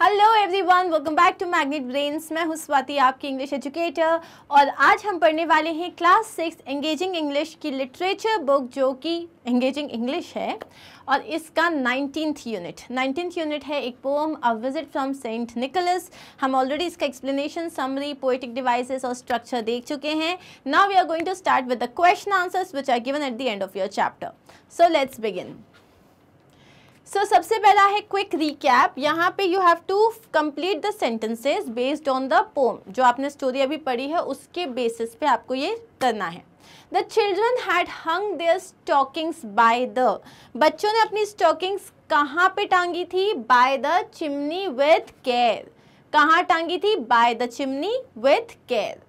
Hello everyone, welcome back to magnet brains. मैं हूं स्वाति, आपकी इंग्लिश एजुकेटर, और आज हम पढ़ने वाले हैं क्लास 6 एंगेजिंग इंग्लिश की लिटरेचर बुक, जो कि एंगेजिंग इंग्लिश है, और इसका 19th यूनिट है एक poem, a visit from Saint Nicholas. हम ऑलरेडी इसका एक्सप्लेनेशन, समरी, पोएटिक डिवाइसेस और स्ट्रक्चर देख चुके हैं। Now we are going to start with the question answers which are given at the end of your chapter. So let's begin. So सबसे पहला है quick recap. यहाँ पे you have to complete the sentences based on the poem. जो आपने story अभी पढ़ी है उसके बेसिस पे आपको ये करना है। The children had hung their stockings by the, बच्चों ने अपनी स्टॉकिंग्स कहाँ पे टांगी थी? By the chimney with care. कहाँ टांगी थी? By the chimney with care.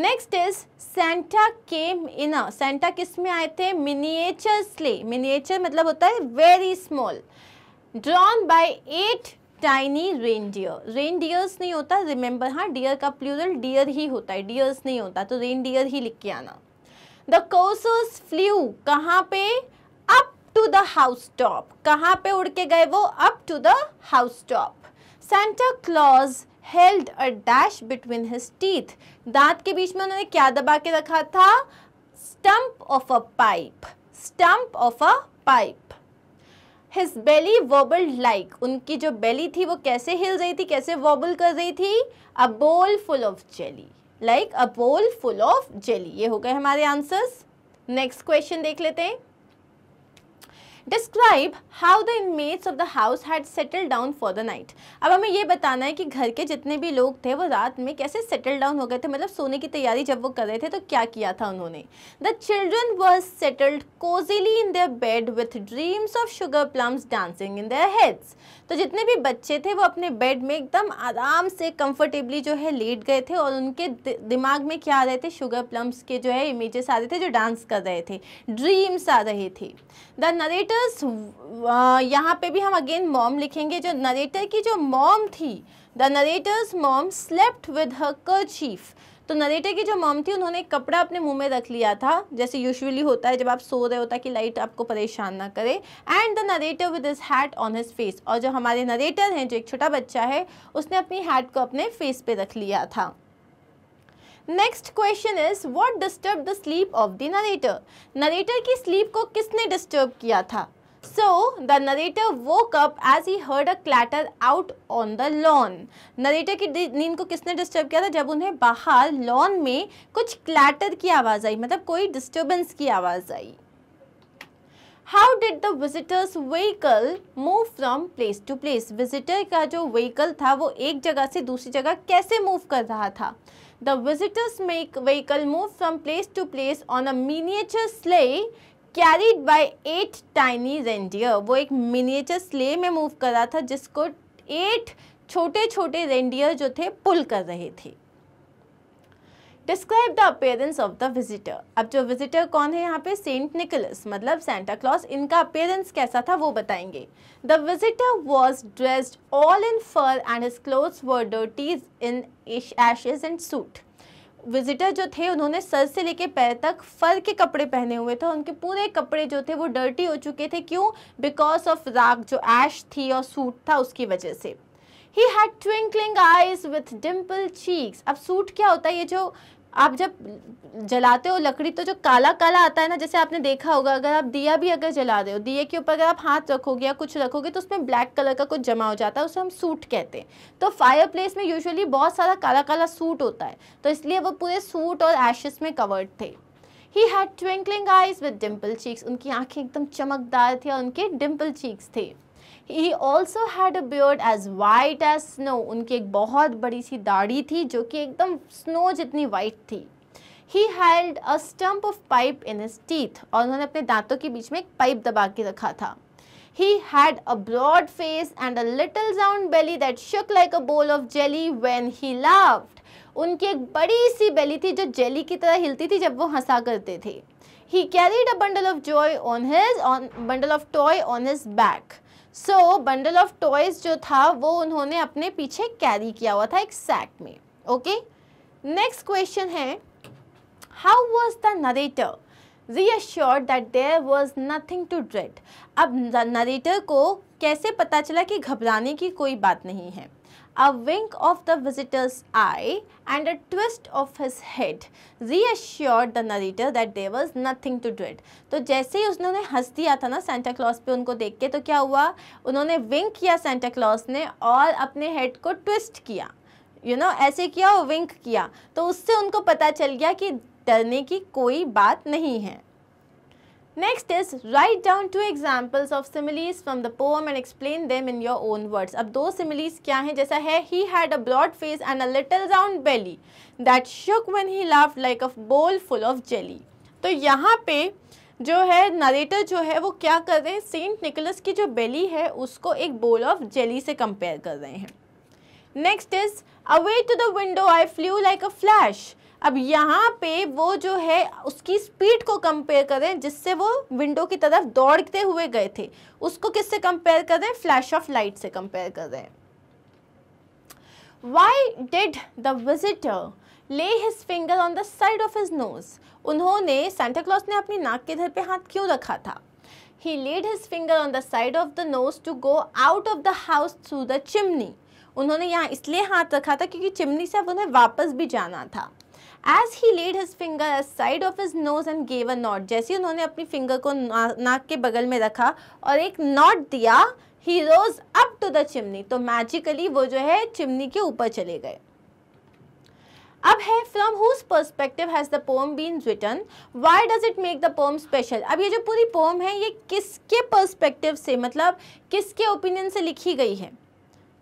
Next is Santa came in a, Santa किस में आए थे? Miniature slay. मिनिएचर मतलब होता है very small. Drawn by 8 tiny reindeer. Reindeers नहीं होता, रिमेंबर, हाँ डियर का प्लूरल डियर ही होता है, डियर्स नहीं होता, तो रेनडियर ही लिख के आना। द कोसोस फ्लू, कहाँ पे? Up to the house top. कहाँ पे उड़ के गए वो? Up to the house top. Santa Claus held a dash between his teeth. दांत के बीच में उन्होंने क्या दबा के रखा था? Stump of a pipe. Stump of a pipe. His belly wobbled like, उनकी जो belly थी वो कैसे हिल रही थी, कैसे wobble कर रही थी? A bowl full of jelly. Like a bowl full of jelly. ये हो गए हमारे answers. Next question देख लेते हैं. Describe how the inmates of the house had settled down for the night. अब हमें ये बताना है कि घर के जितने भी लोग थे वो रात में कैसे settled down हो गए थे, मतलब सोने की तैयारी जब वो कर रहे थे तो क्या किया था उन्होंने। The children were settled cozily in their bed with dreams of sugar plums dancing in their heads. तो जितने भी बच्चे थे वो अपने बेड में एकदम आराम से कंफर्टेबली जो है लेट गए थे, और उनके दिमाग में क्या आ रहे थे? शुगर प्लम्स के जो है इमेजेस आ रहे थे, जो डांस कर रहे थे, ड्रीम्स आ रहे थे। द नरेटर, यहाँ पे भी हम अगेन मॉम लिखेंगे, जो नरेटर की जो मॉम थी, the narrator's mom slept with her kerchief. तो नरेटर की जो मॉम थी उन्होंने कपड़ा अपने मुंह में रख लिया था, जैसे यूजुअली होता है जब आप सो रहे होता है कि लाइट आपको परेशान ना करे। And the narrator with his hat on his face, और जो हमारे नरेटर हैं, जो एक छोटा बच्चा है, उसने अपनी हैट को अपने फेस पे रख लिया था। Next question is what disturb the sleep of the narrator. Narrator की स्लीप को किसने डिस्टर्ब किया था? So the narrator woke up as he heard a clatter out on the lawn. Narrator की नींद को किसने डिस्टर्ब किया था? जब उन्हें बाहर लॉन में कुछ क्लैटर की आवाज़ आई, मतलब कोई डिस्टर्बेंस की आवाज़ आई। How did the visitors vehicle move from place to place. Visitor का जो व्हीकल था वो एक जगह से दूसरी जगह कैसे मूव कर रहा था? The visitors vehicle move from place to place on a miniature sleigh carried by 8 tiny reindeer. वो एक मिनिएचर स्ले में मूव कर रहा था जिसको 8 छोटे छोटे रेनडियर जो थे पुल कर रहे थे। Describe the appearance of the visitor. अब जो विजिटर कौन है यहाँ पे? सेंट निकोलस, मतलब सेंटा क्लॉस। इनका अपीयरेंस कैसा था वो बताएंगे। The visitor was dressed all in fur and his clothes were dirty in ashes and soot. Visitor जो थे उन्होंने सर से लेके पैर तक फर के कपड़े पहने हुए थे, उनके पूरे कपड़े जो थे वो डर्टी हो चुके थे। क्यों? बिकॉज ऑफ राख, जो ऐश थी और सूट था उसकी वजह से। He had twinkling eyes with dimple cheeks. अब सूट क्या होता है? ये जो आप जब जलाते हो लकड़ी तो जो काला काला आता है ना, जैसे आपने देखा होगा, अगर आप दिया भी अगर जला रहे हो, दिए के ऊपर अगर आप हाथ रखोगे या कुछ रखोगे तो उसमें ब्लैक कलर का कुछ जमा हो जाता है, उसे हम सूट कहते हैं। तो फायर प्लेस में यूजुअली बहुत सारा काला काला सूट होता है, तो इसलिए वो पूरे सूट और ऐशेस में कवर्ड थे। He had twinkling eyes with dimple cheeks. उनकी आँखें एकदम चमकदार थी और उनके डिम्पल चीक्स थे। He also had a beard as white as snow. उनकी एक बहुत बड़ी सी दाढ़ी थी जो कि एकदम स्नो जितनी वाइट थी। He held a stump of pipe in his teeth. और उन्होंने अपने दांतों के बीच में एक पाइप दबा के रखा था। He had a broad face and a little round belly that shook like a bowl of jelly when he laughed. उनकी एक बड़ी सी बेली थी जो जेली की तरह हिलती थी जब वो हंसा करते थे। He carried a bundle of toy on his back. So bundle of toys जो था वो उन्होंने अपने पीछे कैरी किया हुआ था एक सैक में। ओके, नेक्स्ट क्वेश्चन है how was the narrator. reassured that there was nothing to dread. अब narrator को कैसे पता चला कि घबराने की कोई बात नहीं है. A wink of the visitor's eye and a twist of his head reassured the narrator that there was nothing to dread. तो जैसे ही उसने हंस दिया था ना सांता क्लॉस पे उनको देख के, तो क्या हुआ, उन्होंने विंक किया सांता क्लॉस ने और अपने हेड को ट्विस्ट किया, ऐसे किया और विंक किया, तो उससे उनको पता चल गया कि डरने की कोई बात नहीं है. Next is write down 2 examples of similes from the poem and explain them in your own words. अब दो सिमिलीज क्या हैं, जैसा है he had a broad face and a little round belly that shook when he laughed like a bowl full of jelly. तो यहाँ पे जो है नरेटर जो है वो क्या कर रहे हैं, सेंट निकोलस की जो बेली है उसको एक बोल ऑफ जेली से कंपेयर कर रहे हैं. Next is away to the window I flew like a flash. अब यहाँ पे वो जो है उसकी स्पीड को कंपेयर करें जिससे वो विंडो की तरफ दौड़ते हुए गए थे, उसको किससे कंपेयर करें, फ्लैश ऑफ लाइट से कंपेयर करें. Why did the visitor lay his finger on the side of his nose. उन्होंने सांता क्लॉस ने अपनी नाक के धर पे हाथ क्यों रखा था. He laid his finger on the side of the nose to go out of the house through the chimney. उन्होंने यहाँ इसलिए हाथ रखा था क्योंकि चिमनी से अब उन्हें वापस भी जाना था. As he laid his finger aside of his nose and gave a nod. जैसे उन्होंने अपनी फिंगर को नाक के बगल में रखा और एक नॉट दिया, he rose up to the chimney. तो मैजिकली वो जो है चिमनी के ऊपर चले गए. अब है from whose perspective has the poem been written? Why does it make the poem special? अब ये जो पूरी पोएम है ये किसके पर्सपेक्टिव से, मतलब किसके ओपिनियन से लिखी गई है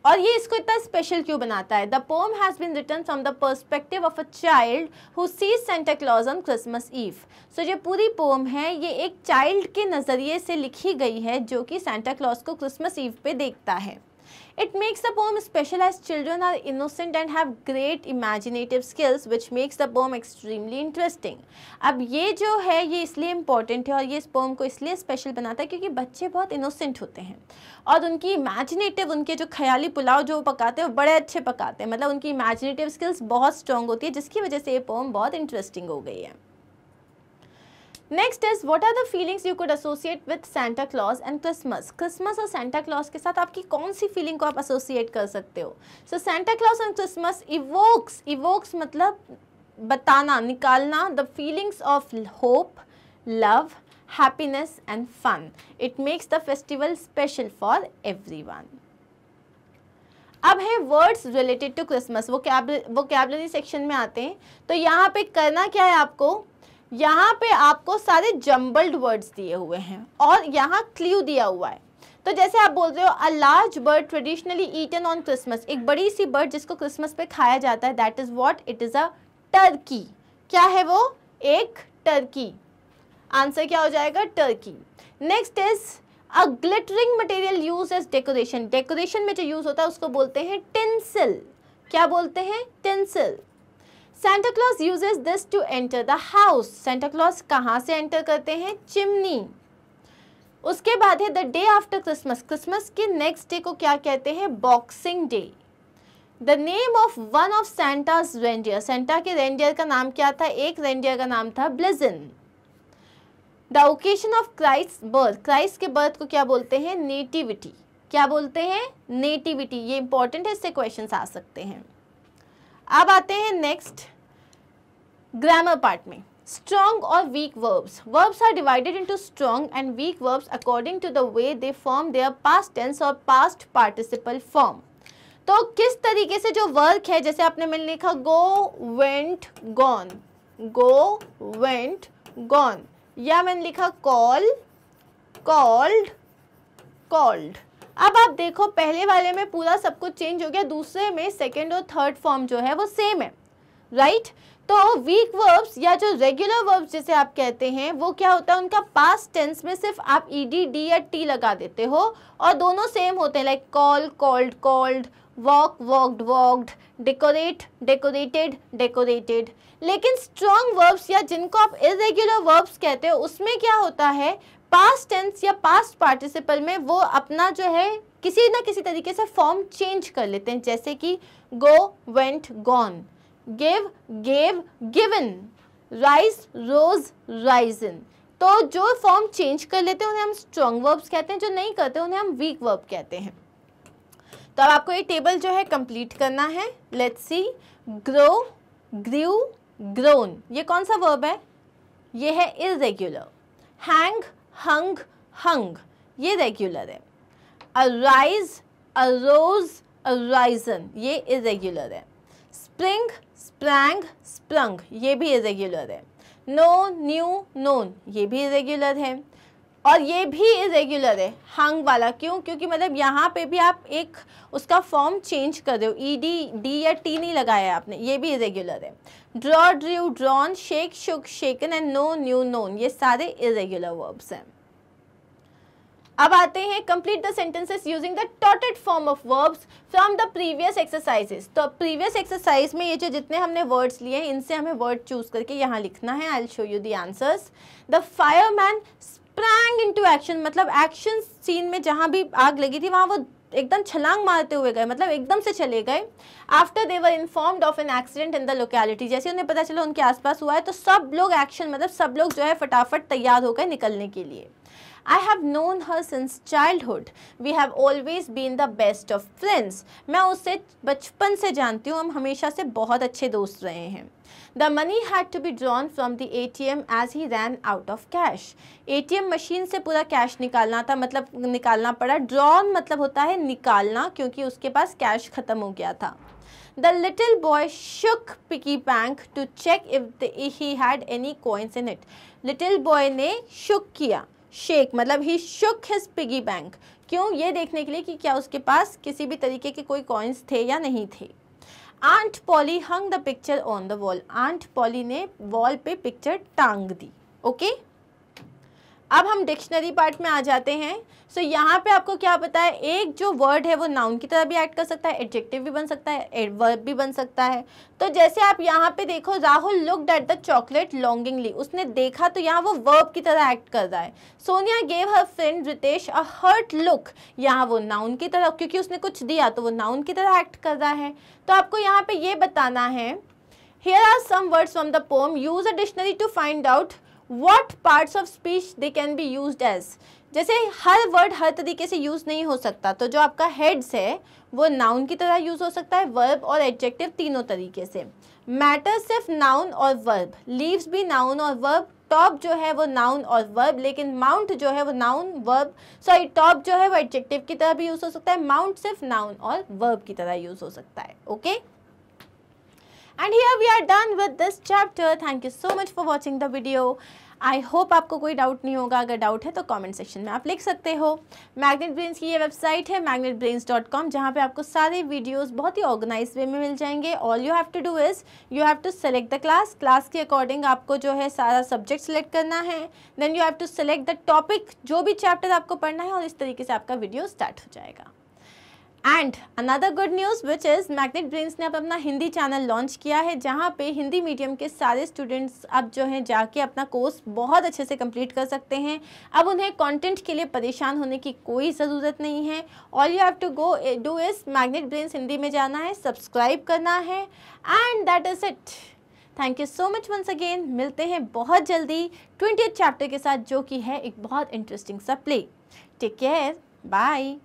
और ये इसको इतना स्पेशल क्यों बनाता है. The poem has been written from the perspective of a child who sees Santa Claus on Christmas Eve. So जो पूरी पोएम है ये एक चाइल्ड के नज़रिए से लिखी गई है जो कि सांता क्लॉज को क्रिसमस ईव पे देखता है. It makes the poem special as children are innocent and have great imaginative skills which makes the poem extremely interesting. अब ये जो है ये इसलिए इम्पॉर्टेंट है और ये इस पोएम को इसलिए स्पेशल बनाता है क्योंकि बच्चे बहुत इनोसेंट होते हैं और उनकी इमेजिनेटिव, उनके जो ख्याली पुलाव जो पकाते हैं वो बड़े अच्छे पकाते हैं, मतलब उनकी इमेजिनेटिव स्किल्स बहुत स्ट्रॉन्ग होती है जिसकी वजह से ये पोएम बहुत इंटरेस्टिंग हो गई है. Next is what are the feelings you could associate with Santa Claus and Christmas. Christmas और सांता क्लॉज के साथ आपकी कौन सी फीलिंग को आप एसोसिएट कर सकते हो. So Santa Claus and Christmas evokes, evokes मतलब बताना, निकालना, the feelings of hope, love, happiness and fun. It makes the festival special for everyone. अब है words related to Christmas, vocabulary section में आते हैं. तो यहाँ पे करना क्या है आपको, यहाँ पे आपको सारे जम्बल्ड वर्ड्स दिए हुए हैं और यहाँ क्ल्यू दिया हुआ है. तो जैसे आप बोल रहे हो a large bird traditionally eaten on Christmas, एक बड़ी सी बर्ड जिसको क्रिसमस पे खाया जाता है, that is what, it is a turkey. क्या है वो, एक टर्की. आंसर क्या हो जाएगा, turkey. Next is a glittering material use as decoration. Decoration में जो यूज़ होता है उसको बोलते हैं टिंसिल. क्या बोलते हैं, tinsel. Santa Claus uses this to enter the house. Santa Claus कहाँ से एंटर करते हैं, चिमनी. उसके बाद है the day after Christmas. Christmas के नेक्स्ट डे को क्या कहते हैं, boxing day. The name of one of Santa's reindeer. Santa के रेंडियर का नाम क्या था, एक रेंडियर का नाम था Blitzen. The occasion of Christ birth. Christ के बर्थ को क्या बोलते हैं, नेटिविटी. क्या बोलते हैं, नेटिविटी. ये इंपॉर्टेंट है, इससे क्वेश्चन आ सकते हैं. अब आते हैं नेक्स्ट ग्रामर पार्ट में, स्ट्रॉन्ग और weak verbs. Verbs are divided into strong and weak verbs according to the way they form their past tense और पास्ट पार्टिसिपल फॉर्म. तो किस तरीके से जो वर्क है, जैसे आपने मैंने लिखा go went gone, go went gone, या मैंने लिखा कॉल कॉल्ड कॉल्ड. अब आप देखो पहले वाले में पूरा सब कुछ चेंज हो गया, दूसरे में सेकेंड और थर्ड फॉर्म जो है वो सेम है, राइट. तो वीक वर्ब्स या जो रेगुलर वर्ब्स जिसे आप कहते हैं वो क्या होता है, उनका पास्ट टेंस में सिर्फ आप ईडी, डी या टी लगा देते हो और दोनों सेम होते हैं, like call called called, walk walked walked, decorate decorated decorated. लेकिन स्ट्रॉन्ग वर्ब्स या जिनको आप इरेगुलर वर्ब्स कहते हो उसमें क्या होता है, पास्ट टेंस या पास्ट पार्टिसिपल में वो अपना जो है किसी ना किसी तरीके से फॉर्म चेंज कर लेते हैं, जैसे कि go went gone, give gave given, rise rose risen. तो जो फॉर्म चेंज कर लेते हैं उन्हें हम स्ट्रॉन्ग वर्ब्स कहते हैं, जो नहीं करते उन्हें हम वीक वर्ब कहते हैं। तो अब आपको ये टेबल जो है कंप्लीट करना है। Let's see, grow, grew, grown, ये कौन सा वर्ब है? ये है इरेगुलर। हैंग, हंग, हंग, ये रेगुलर है। अराइज, अरोज, अराइजन, ये इरेगुलर है। स्प्रिंग, स्प्रैंग, स्प्रंग, ये भी इरेगुलर है। नो, न्यू, नोन, ये भी इरेगुलर है और ये भी इरेगुलर है। हंग वाला क्यों? क्योंकि मतलब यहाँ पे भी आप एक उसका फॉर्म चेंज कर रहे हो, ई डी, डी या टी नहीं लगाया आपने, ये भी इरेगुलर है। Draw, drew, drawn, shake, shook, shaken and know, knew, known, ये सारे इरेगुलर वर्ब्स हैं। अब आते हैं complete the sentences using the toted form of verbs from the previous exercises. तो प्रीवियस एक्सरसाइज में ये जो जितने हमने वर्ड्स लिए हैं इनसे हमें वर्ड चूज करके यहाँ लिखना है। I will show you the answers. The fireman sprang into action, मतलब एक्शन सीन में जहाँ भी आग लगी थी वहाँ वो एकदम छलांग मारते हुए गए, मतलब एकदम से चले गए। After they were informed of an accident in the locality, जैसे उन्हें पता चला उनके आसपास हुआ है तो सब लोग एक्शन, मतलब सब लोग जो है फटाफट तैयार हो गए निकलने के लिए। I have known her since childhood. We have always been the best of friends. मैं उससे बचपन से जानती हूँ, हम हमेशा से बहुत अच्छे दोस्त रहे हैं। The money had to be drawn from the ATM as he ran out of cash. ATM machine से पूरा कैश निकालना था, मतलब निकालना पड़ा। Drawn मतलब होता है निकालना, क्योंकि उसके पास कैश खत्म हो गया था। The little boy shook piggy bank to check if he had any coins in it. Little boy ने shook किया, शेक मतलब he shook his piggy bank, क्यों? ये देखने के लिए कि क्या उसके पास किसी भी तरीके के कोई कॉइन्स थे या नहीं थे। Aunt Polly hung the picture on the wall, aunt Polly ने वॉल पे पिक्चर टांग दी। ओके, अब हम डिक्शनरी पार्ट में आ जाते हैं। सो यहाँ पे आपको क्या पता है, एक जो वर्ड है वो नाउन की तरह भी एक्ट कर सकता है, एडजेक्टिव भी बन सकता है, एडवर्ब भी बन सकता है। तो जैसे आप यहाँ पे देखो, Rahul looked at the chocolate longingly, उसने देखा, तो यहाँ वो वर्ब की तरह एक्ट कर रहा है। Sonia gave her friend Ritesh a hurt look, यहाँ वो नाउन की तरह, क्योंकि उसने कुछ दिया तो वो नाउन की तरह एक्ट कर रहा है। तो आपको यहाँ पे ये बताना है, here are some words from the poem, use a dictionary to find out What parts of speech they can be used as? जैसे हर वर्ड हर तरीके से यूज़ नहीं हो सकता, तो जो आपका heads है वो noun की तरह यूज़ हो सकता है, verb और adjective तीनों तरीके से। Matter सिर्फ noun और verb, leaves भी noun और verb, top जो है वो noun और verb, लेकिन mount जो है वो noun verb, sorry top जो है वो adjective की तरह भी यूज़ हो सकता है, mount सिर्फ noun और verb की तरह यूज़ हो सकता है। Okay? And here we are done with this chapter. Thank you so much for watching the video. I hope आपको कोई डाउट नहीं होगा, अगर डाउट है तो कमेंट सेक्शन में आप लिख सकते हो। मैग्नेट ब्रेन्स की ये वेबसाइट है magnetbrains.com, जहाँ पे आपको सारे वीडियोस बहुत ही ऑर्गेनाइज वे में मिल जाएंगे। All you have to do is you have to select the class, class के अकॉर्डिंग आपको जो है सारा सब्जेक्ट सेलेक्ट करना है, then you have to select the topic, जो भी चैप्टर आपको पढ़ना है, और इस तरीके से आपका वीडियो स्टार्ट हो जाएगा। And another good news which is Magnet Brains ने अब अपना हिंदी चैनल लॉन्च किया है, जहाँ पे हिंदी मीडियम के सारे स्टूडेंट्स अब जो हैं जाके अपना कोर्स बहुत अच्छे से कंप्लीट कर सकते हैं। अब उन्हें कंटेंट के लिए परेशान होने की कोई ज़रूरत नहीं है। All you have to go do is Magnet Brains Hindi में जाना है, सब्सक्राइब करना है, and that is it. Thank you so much once again. मिलते हैं बहुत जल्दी 20th चैप्टर के साथ, जो कि है एक बहुत इंटरेस्टिंग सा प्ले। Take care, bye.